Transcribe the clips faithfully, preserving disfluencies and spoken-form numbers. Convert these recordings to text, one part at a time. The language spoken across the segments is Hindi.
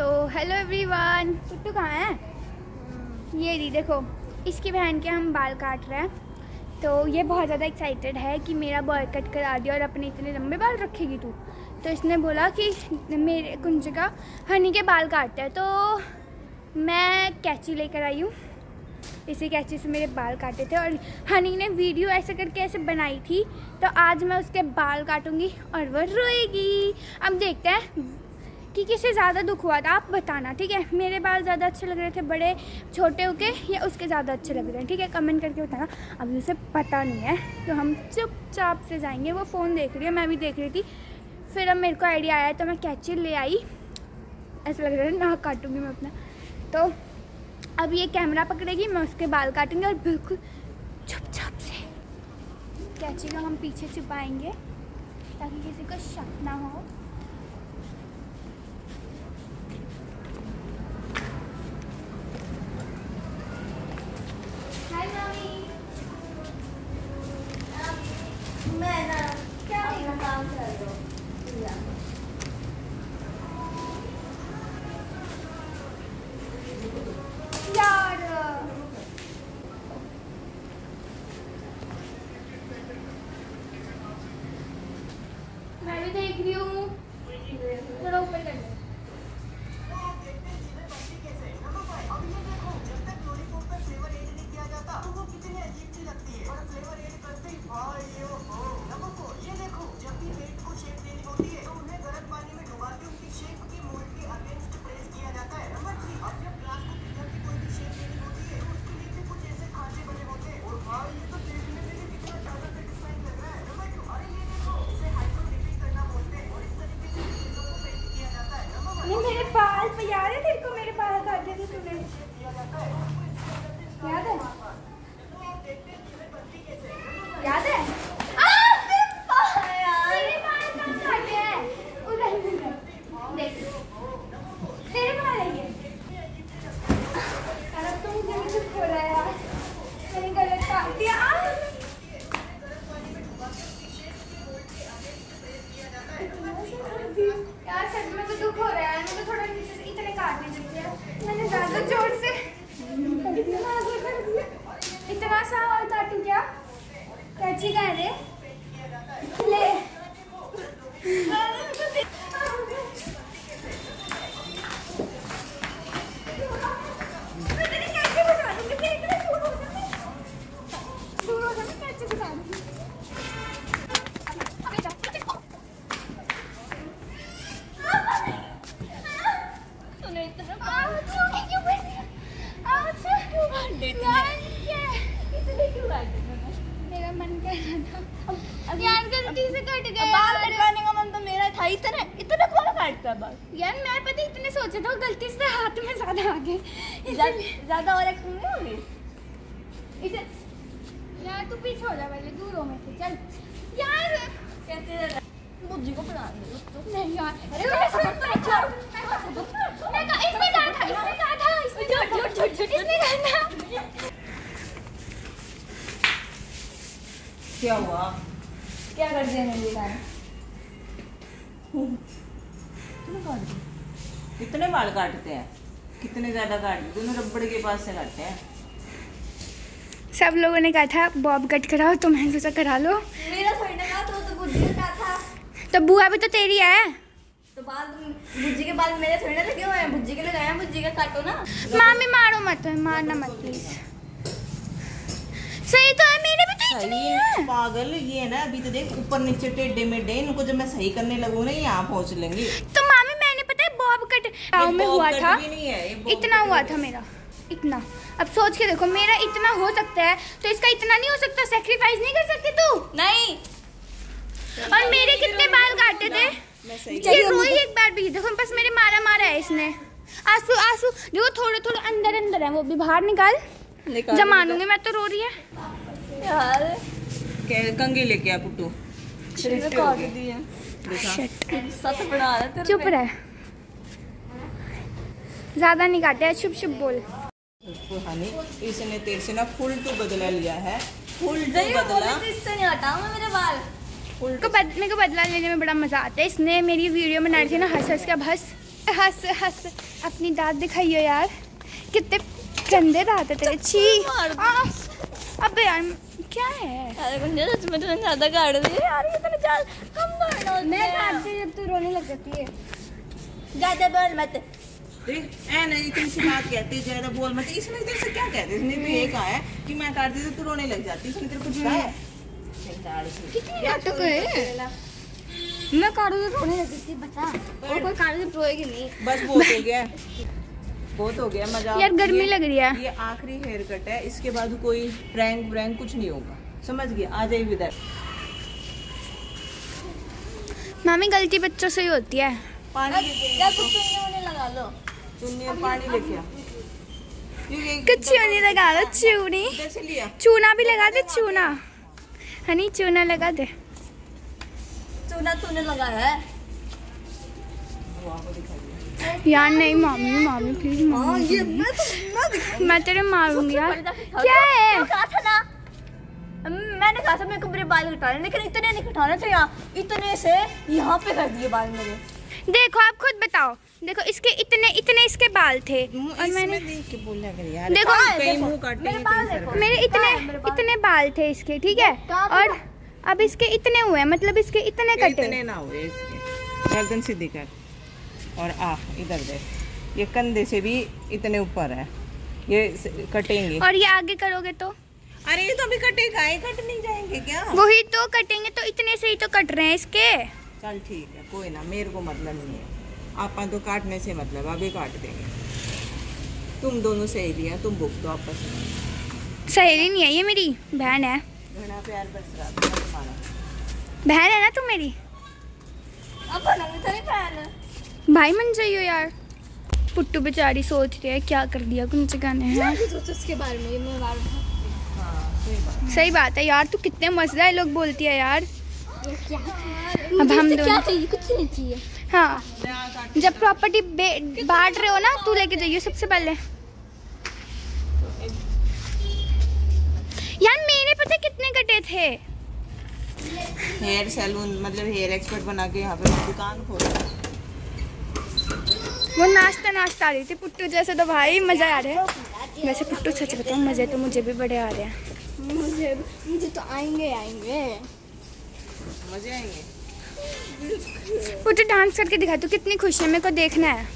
तो हेलो एवरीवन, पुट्टू कहाँ है? ये दी देखो, इसकी बहन के हम बाल काट रहे हैं। तो ये बहुत ज़्यादा एक्साइटेड है कि मेरा बॉय कट करा दिया और अपने इतने लंबे बाल रखेगी तू। तो इसने बोला कि मेरे कुंजिका हनी के बाल काटता है, तो मैं कैंची लेकर आई हूँ। इसी कैंची से मेरे बाल काटे थे और हनी ने वीडियो ऐसे करके ऐसे बनाई थी, तो आज मैं उसके बाल काटूंगी और वो रोएगी। अब देखते हैं कि किसे ज़्यादा दुख हुआ था, आप बताना, ठीक है? मेरे बाल ज़्यादा अच्छे लग रहे थे बड़े छोटे होके, या उसके ज़्यादा अच्छे लग रहे हैं, ठीक है? कमेंट करके बताना। अब उसे पता नहीं है तो हम चुपचाप से जाएंगे। वो फ़ोन देख रही है, मैं भी देख रही थी। फिर अब मेरे को आइडिया आया तो मैं कैंची ले आई। ऐसा लग रहा है ना काटूँगी मैं अपना। तो अब ये कैमरा पकड़ेगी, मैं उसके बाल काटूंगी और बिल्कुल चुपचाप से कैंची को हम पीछे छुपाएंगे ताकि किसी को शक ना हो। हाय मम्मी, मैं ना क्या मेरा काम कर रहा हूँ। मैं भी देख रही हूँ, थोड़ा ऊपर कर दो। याद है तेरे को मेरे बाल काटे थे तूने? याद है? याद है? तेरे बाल कहाँ काटे हैं? उधर देख, तेरे बाल है ये। अब तो मुझे भी कुछ हो रहा है यार, मैंने गलत काट दिया। यार सच में तो दुख हो रहा है, मुझे थोड़ा नीचे से इतने काटने चाहिए। मैंने ज़्यादा जोर से इतना कर दिया, इतना सा और काटू क्या? कैची कह रहे ले। मेरा मन कर रहा था अब यार गलती से कट गया। बाल कटवाने का मन तो मेरा था। इतना इतना कौन काटता बाल? यार मैं पता इतने सोचा था, गलती से हाथ में ज्यादा आ गए, ज्यादा और एक्टिंग नहीं हो गई। इधर यार तू पीछे हो जा, पहले दूर हो मेरे से। चल यार कैसे मुझे को पड़ा तो नहीं यार। अरे सुन तो अच्छा, मैं का इसमें जाना था, इसमें कहा था, इसमें झूठ झूठ झूठ इसमें जाना। क्या हुआ? क्या कर दिया मेरे बाल? कितने काट दिए? इतने बाल काटते हैं? कितने ज़्यादा काट दिए? दोनों रबड़ के पास से काटते हैं। सब लोगों ने कहा था बॉब कट कराओ, तो मैंने सोचा करा लो। मेरा थोड़ी ना कहा, तो बुज्जी का कहा था। तो बुआ भी तो तेरी है, तो बाल बुज्जी के बाल मेरे थोड़ी ना लगे हुए हैं। बुज्जी के लगाए, बुज्जी का काटो ना। मामी मारो मत, मारना मत प्लीज। सही तो है, मेरे भी तो इतनी है। पागल ये ना, अभी तो देख ऊपर नीचे टेढ़े मेढ़े, इनको जब मैं सही करने लगूँ ना यहाँ पहुँच लेंगी। तो मामी मैंने पता है बॉब कट गाँव में हुआ था, इतना हुआ था मेरा इतना। अब सोच के देखो, मेरा इतना हो सकता है तो इसका इतना नहीं हो सकता? सेक्रीफाइस नहीं कर सकती तू? नहीं। और मेरे कितने बाल काटे थे, ये रोई एक बार भी। देखो बस मेरे मारा मारा है इसने। आंसू आंसू देखो थोड़े थोड़े अंदर अंदर है, वो भी बाहर निकाल। जब मानूंगी मैं तो रो रही है यार। कंघी लेके आ पुट्टू, चुप रह, ज्यादा नहीं काटे, चुप चुप बोल। इसने तेरे से ना फुल टू बदला लिया है, फुल टू बदला। इससे नहीं हटाऊंगा मेरे बाल को बद, मेरे को बदला लेने में बड़ा मजा आता है। इसने मेरी वीडियो में बनाई थी ना, हंस हंस के अब हंस हंस हंस अपनी दांत दिखाइयो यार, कितने गंदे दांत है तेरे। छी अबे यार क्या है तो ज़्यादा काट दिया यार, ये तो जाल कम काटो। मैं काटती जब तू रोने लग जाती है। ज़्यादा बोल मत देख, ऐ नहीं तुम से बात कहती है ज़्यादा बोल मत। इसने इधर से क्या कहते, इसने तो ये कहा है कि मैं काटती तो तू रोने लग जाती, इसकी तरफ कुछ कहा है? कितनी नाटक है, मैं काटूंगी रोने लगती बता, और कोई काटूंगी रोएगी नहीं। बस बहुत हो गया, बहुत हो गया मजा यार, गर्मी लग रही है। ये आखिरी हेयर कट है, इसके बाद कोई प्रैंक प्रैंक कुछ नहीं होगा, समझ गया? आ जाइए इधर। मामी गलती बच्चों से ही होती है। पानी या कुछ चुन्नी लगा लो, चुन्नी और पानी लेके आ, कुछ चुन्नी लगा लो, चूनी चूना भी लगा दे, चूना हनी चूना लगा दे। चूना तूने लगाया है यार? नहीं मामी मामी प्लीज मामी, ये मैं तो मैं तेरे मारूंगी यार। क्या है कहा था ना, मैंने कहा था मेरे को मेरे बाल कटाने, लेकिन इतने नहीं कटाने थे यार, इतने से यहाँ पे कर दिए बाल मेरे। देखो आप खुद बताओ, देखो इसके इतने इतने इसके बाल थे और मैंने यार, देखो मेरे इतने इतने बाल थे इसके, ठीक है? और अब इसके इतने हुए, मतलब इसके इतने कटे, इतने ना हुए इसके। गर्दन सीधी कर और आ इधर देख, ये कंधे से भी इतने ऊपर है, ये कटेंगे। और ये आगे करोगे तो? अरे ये तो अभी कटेगा, ये कट नहीं जाएंगे क्या? वही तो कटेंगे, तो इतने से ही तो कट रहे हैं इसके। चल ठीक है, कोई ना, मेरे को मतलब नहीं है, आपा तो काटने से मतलब, अभी काट देंगे। तुम दोनों सहेलियाँ, तुम भुगतो आपस में। सहेली नहीं है ये, मेरी बहन है। घना प्यार बरस रहा है तुम्हारा, बहन है ना तुम मेरी। अब नहीं भाई मन जाइयो यार। पुट्टू बेचारी सोच रही है क्या कर दिया कुंजिका ने, है उसके बारे में। मैं बार हाँ, सही बात है यार, तू कितने मजेदार लोग बोलती है यार। क्या अब हम दोनों चाहिए कुछ नहीं चाहिए। हाँ जब प्रॉपर्टी बांट रहे हो ना, तू लेके जाइयो सबसे पहले यार। मेरे पता कितने कटे थे। हेयर सैलून मतलब हेयर एक्सपर्ट बना के यहाँ पे दुकान खोल। वो नाश्ता नाश्ता आ रही थी पुट्टू जैसे, तो भाई मजा आ रहा है। वैसे पुट्टू सच बताओ, मजे तो मुझे भी बड़े आ रहे हैं। मुझे मुझे तो आएंगे आएंगे मजे आएंगे। पुट्टू डांस करके दिखा, तू कितनी खुश है, मेरे को देखना है।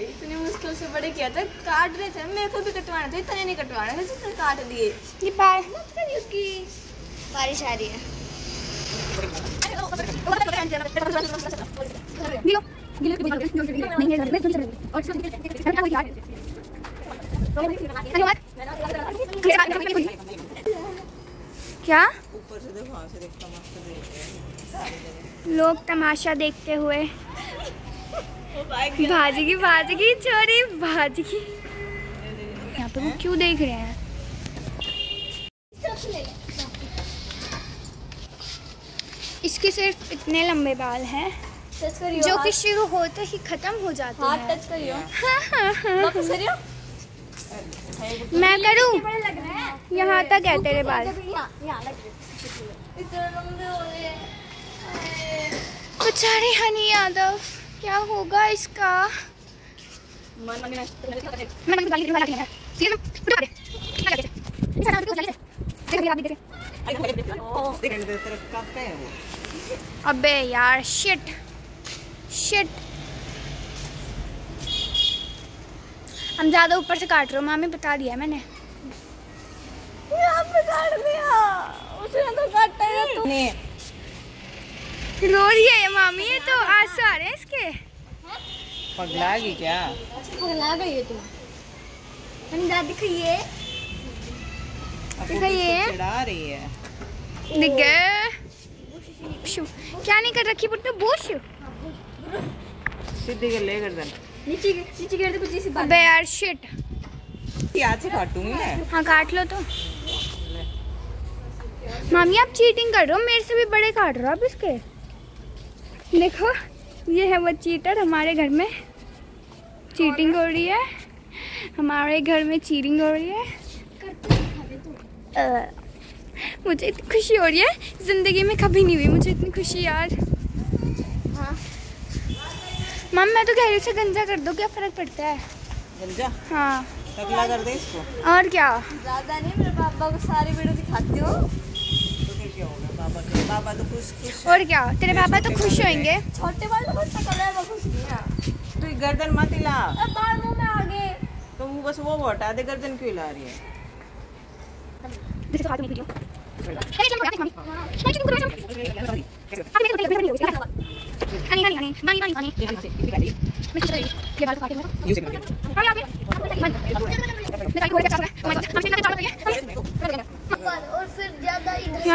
इतने मुश्किल से बड़े किया था, काट रहे थे, मेरे को भी कटवाना था, इतने नहीं कटवाना था जितने काट दिए। ये बारिश मत करियो कि बारिश आ रही है। क्या लोग तमाशा देखते हुए भाजगी भाजगी छोरी भाजगी। यहाँ पे वो क्यों देख रहे हैं? इसके सिर्फ इतने लंबे बाल हैं जो कि शुरू होते ही खत्म हो जाते हैं। हाथ टच करियो। हाँ हाँ हाँ। मैं करूँ? यहाँ तक है तेरे बाल। बेचारी हनी यादव, क्या होगा इसका? मन मन मन मन गाली वाला है ठीक है ना? उठा दे लगा दे इस तरह से देख मेरा भी देख। ओ देख इधर तरफ का पे है वो। अबे यार शिट शिट, हम ज्यादा ऊपर से काट रहे हो। मामी बता दिया मैंने, यहां पे काट दिया उसने तो काटा है। तूने रो रही है मामी, ये तो आंसू आ रहे हैं इसके। पगला गई क्या? पगला गई है तू। हम दादी दिखाइए दिखाइए चिढ़ा रही है। क्या नहीं कर रखी पुट्टू? बुश सीधी कर ले, गर्दन नीचे नीचे कर दे कुछ इसी बात। अबे यार शिट, हाथ से काटूंगी मैं। हाँ काट लो तो। मामी आप चीटिंग कर रहे हो, मेरे से भी बड़े काट रहे हो आप इसके। देखो ये है वो चीटर, हमारे घर में चीटिंग हो रही है, हमारे घर में चीटिंग हो रही है। मुझे इतनी खुशी हो रही है, ज़िंदगी में कभी नहीं हुई मुझे इतनी खुशी यार। हाँ मम मैं तो कह रही से गंजा कर दो, क्या फ़र्क पड़ता है गंजा? हाँ टकला कर दे इसको और क्या। ज़्यादा नहीं, मेरे पापा को सारे वीडियो दिखाती हो तो क्या होगा, पापा के पापा तो खुश खुश और क्या, तेरे पापा तो खुश होंगे। छोटे बाल बहुत टकला है वो खुश नहीं है। तू गर्दन मत हिला, बाल मुँह में आ गए तो वो बस वो हटा दे, गर्दन क्यों हिला रही है? यार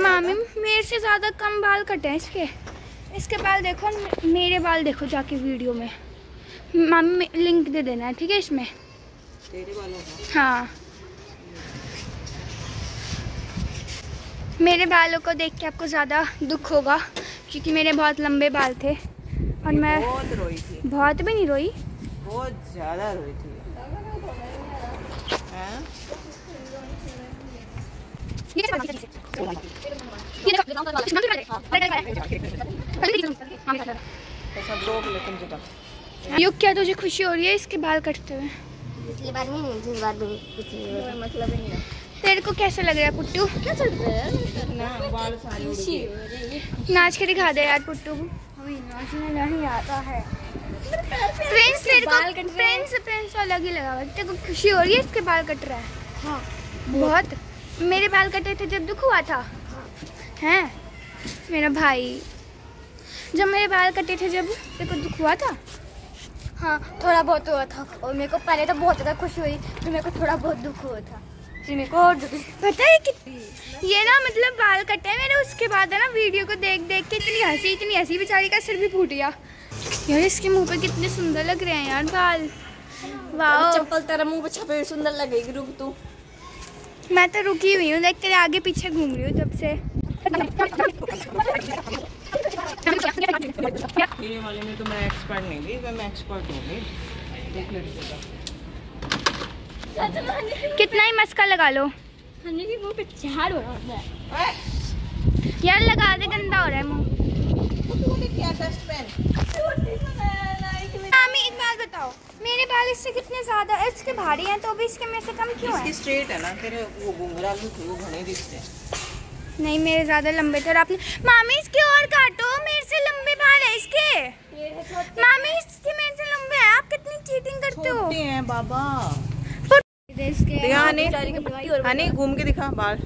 मामी मेरे से ज्यादा कम बाल कटे हैं इसके, इसके बाल देखो मेरे बाल देखो जाके वीडियो में। मामी लिंक दे देना है ठीक है इसमें। हाँ मेरे बालों को देख के आपको ज़्यादा दुख होगा क्योंकि मेरे बहुत लंबे बाल थे और मैं बहुत रोई थी। बहुत भी नहीं रोई, बहुत ज़्यादा रोई थी। युग क्या तुझे खुशी हो रही है इसके बाल कटते हुए? पिछली बार नहीं, जिस बार भी मतलब नहीं है। तेरे को कैसा लग रहा है पुट्टू? क्या चल रहा है? नाच के दिखा दे यार पुट्टू, हमें नाच में नहीं आता है। प्रिंस तेरे को प्रिंस प्रिंस अलग ही लगा हुआ है। तेरे को खुशी हो रही है इसके बाल कट रहा है? हाँ बहुत। मेरे बाल कटे थे जब दुख हुआ था हैं मेरा भाई, जब मेरे बाल कटे थे जब तेरे को दुख हुआ था? हाँ थोड़ा बहुत हुआ था, और मेरे को पहले तो बहुत ज़्यादा खुशी हुई, फिर मेरे को थोड़ा बहुत दुख हुआ था। पता है कितनी ये ना मतलब बाल कटे हैं मेरे, उसके बाद है ना वीडियो को देख देख के इतनी हंसी इतनी हंसी, बेचारी का सिर भी फूट गया यार। इसके मुंह पे कितने सुंदर लग रहे हैं यार बाल। वाह चप्पल तेरा मुंह पे छपे सुंदर लगेगी। रुक तू, मैं तो रुकी हुई हूँ, देख तेरे आगे पीछे घूम रही हूँ जब से। ये वाले में तो मैं एक्सपर्ट नहीं थी, मैं एक्सपर्ट हो गई। कितना ही मस्का लगा लो, हनी की मुंह पे झाड़ हो रहा है यार, लगा दे गंदा हो रहा है मुंह। मामी एक बात बताओ, मेरे बाल इससे कितने ज्यादा इसके भारी हैं तो भी इसके मेरे से कम क्यों है? इसकी स्ट्रेट है ना तेरे, वो घुंघराल वो घने दिखते हैं। नहीं मेरे ज्यादा लंबे थे और आपने। मामी इसके और काटो, मेरे से लंबे बाल है इसके। मामी इसके मेरे से लंबे है, आप कितनी चीटिंग करते हो? छोटे हैं बाबा। हनी घूम के दिखा बाल,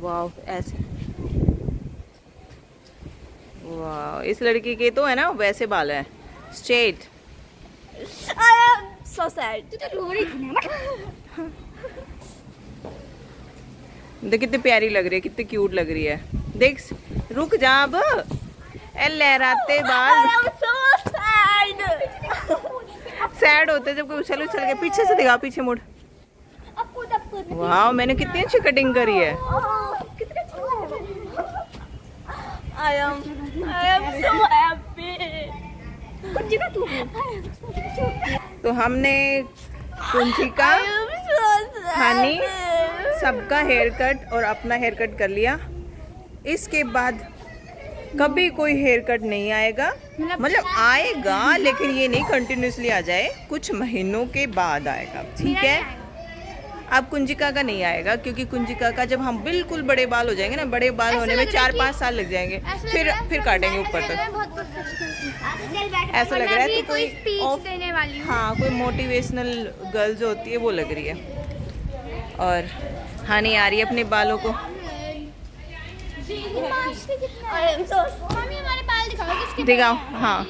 वाह ऐसे वाह। इस लड़की के तो है ना वैसे बाल है स्ट्रेट। so sad, तू तो रो रही थी ना। देख कितनी प्यारी लग रही है, कितनी क्यूट लग रही है। देख रुक जा अब, ए लहराते बाल सैड होते जब कोई उछल उछल के। पीछे से दिखा, पीछे मुड़। वाह मैंने कितनी अच्छी कटिंग करी है। I am, I am so happy। तो हमने कुंजिका हनी सबका हेयर कट और अपना हेयर कट कर लिया। इसके बाद कभी कोई हेयर कट नहीं आएगा, मतलब आएगा लेकिन ये नहीं कंटिन्यूसली आ जाए, कुछ महीनों के बाद आएगा ठीक है। अब कुंजिका का नहीं आएगा क्योंकि कुंजिका का जब हम बिल्कुल बड़े बाल हो जाएंगे ना, बड़े बाल होने में चार पाँच साल लग जाएंगे, फिर फिर काटेंगे ऊपर तक। ऐसा लग रहा है तो कोई ऑफ हाँ कोई मोटिवेशनल गर्ल जो होती है वो लग रही है। और हानि आ रही है अपने बालों को। दिखाओ हाँ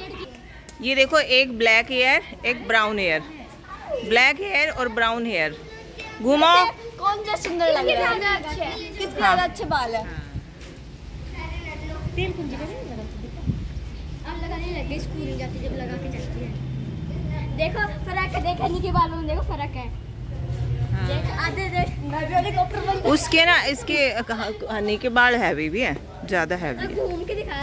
ये देखो, एक ब्लैक हेयर एक ब्राउन हेयर, ब्लैक हेयर और ब्राउन हेयर। घुमाओ कौन सा सुंदर लग रहा है, किसके ज़्यादा अच्छे बाल है? अब लगाने लगे स्कूल नहीं जाती जब लगा के जाती है। देखो फर्क है, देखो इनके बालों में देखो फर्क है। उसके ना इसके हनी के बाल हैवी भी है, ज्यादा हैवी है। घूम के दिखा,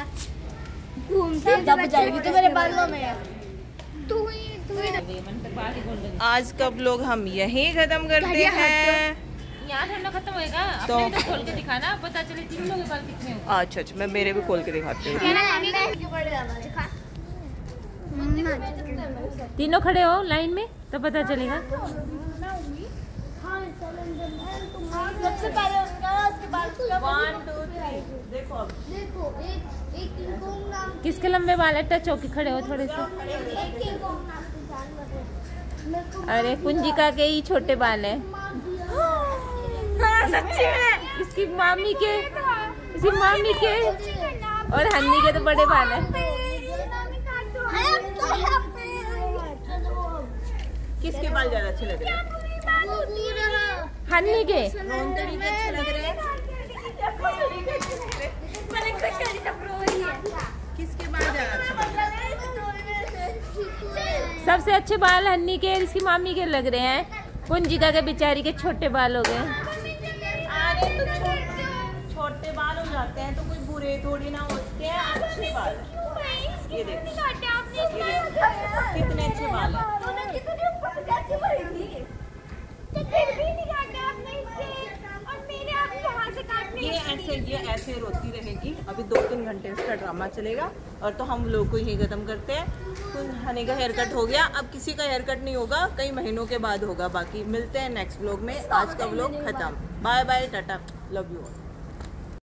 घूम के दब जाएगी तो मेरे बालों में। तू ही तू ही। आज का ब्लॉग हम यहीं खत्म करते हैं। यहाँ ठंडा खत्म होएगा तो खोल के दिखाना, पता चले तीन लोगों के बाल कितने होंगे। अच्छा अच्छा, मैं मेरे भी खोल के दिखाती हूँ। तीनों खड़े हो लाइन में तो पता चलेगा। सबसे पहले उनका, उसके बाद देखो देखो एक एक किंगकॉन्ग, किसके लंबे बाल है? टच होके खड़े हो थोड़े से। अरे कुंजिका के ही छोटे बाल है सच्ची में, इसकी मामी के इसकी मामी के और हनी के तो बड़े बाल है। किसके बाल ज्यादा अच्छे लग रहे हैं? हनी के। किसके बाल ज्यादा अच्छे? सबसे अच्छे बाल हनी के, इसकी मामी के लग रहे हैं। कुंजिका के बेचारी के छोटे बाल हो गए। तो छोटे बाल हो जाते हैं तो कुछ बुरे थोड़ी ना होते हैं, अच्छे बाल। ये देखो कितने अच्छे बाल हैं। ये ऐसे ये ऐसे रोती रहेगी अभी दो तीन घंटे, इसका ड्रामा चलेगा। और तो हम लोग को यही खत्म करते हैं। हनी का हेयर कट हो गया, अब किसी का हेयर कट नहीं होगा, कई महीनों के बाद होगा। बाकी मिलते हैं नेक्स्ट व्लॉग में। आज का व्लॉग खत्म। Bye bye, Tata, love you all.